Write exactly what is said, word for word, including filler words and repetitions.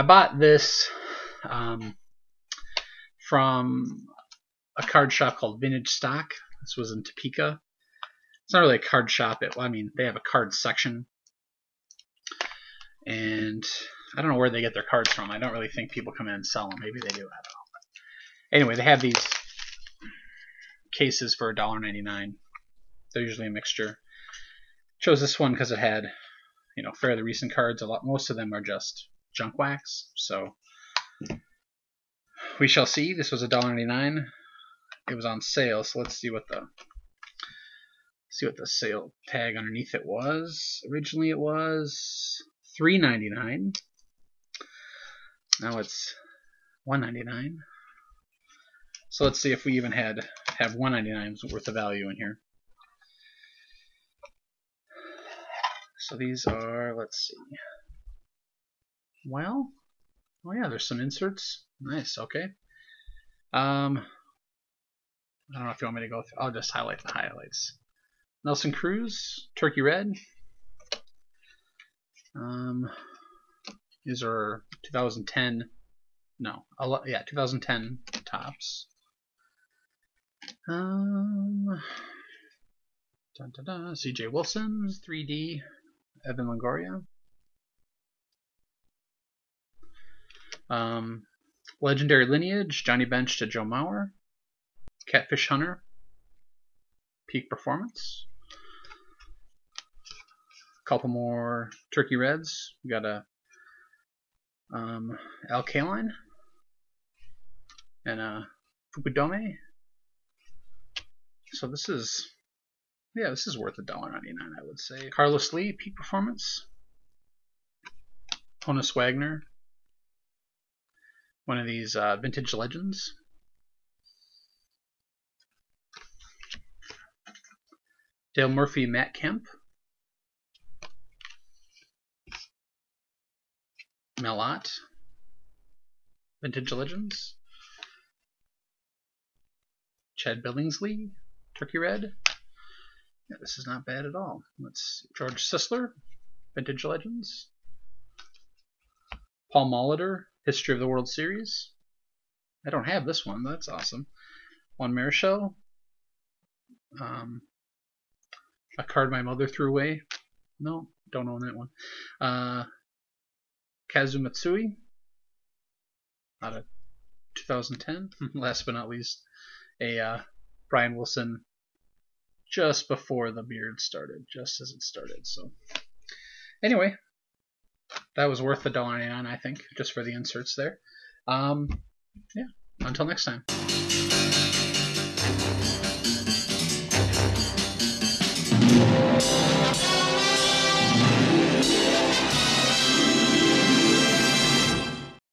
I bought this um, from a card shop called Vintage Stock. This was in Topeka. It's not really a card shop. It, well, I mean, they have a card section. And I don't know where they get their cards from. I don't really think people come in and sell them. Maybe they do. I don't know. But anyway, they have these cases for a dollar ninety-nine. They're usually a mixture. Chose this one because it had, you know, fairly recent cards. A lot, most of them are just junk wax. So we shall see. This was a dollar ninety-nine. It was on sale, so let's see what the see what the sale tag underneath it was. Originally, it was three ninety-nine. Now it's one ninety-nine. So let's see if we even had have one ninety-nine's worth of value in here. So these are, let's see. Well, oh yeah, there's some inserts. Nice. Okay. Um, I don't know if you want me to go through. I'll just highlight the highlights. Nelson Cruz, Turkey Red. Um, these are twenty ten. No, yeah, twenty ten Topps. Um, da, da, da, C J Wilson, three D, Evan Longoria. Um, Legendary Lineage, Johnny Bench to Joe Mauer. Catfish Hunter, Peak Performance. Couple more Turkey Reds. We got a um, Al Kaline and a Fukudome. So this is, yeah, this is worth a dollar ninety-nine, I would say. Carlos Lee, Peak Performance. Honus Wagner, one of these uh, vintage legends. Dale Murphy, Matt Kemp, Melot, Vintage Legends, Chad Billingsley, Turkey Red. Yeah, this is not bad at all. Let's see. George Sisler, Vintage Legends, Paul Molitor, History of the World Series. I don't have this one, but that's awesome. Juan Marichal. Um. A card my mother threw away. No, don't own that one. Uh, Kazumatsui out of twenty ten. Last but not least, a uh, Brian Wilson just before the beard started, just as it started. So anyway, that was worth a dollar ninety-nine, I think, just for the inserts there. Um, yeah, until next time.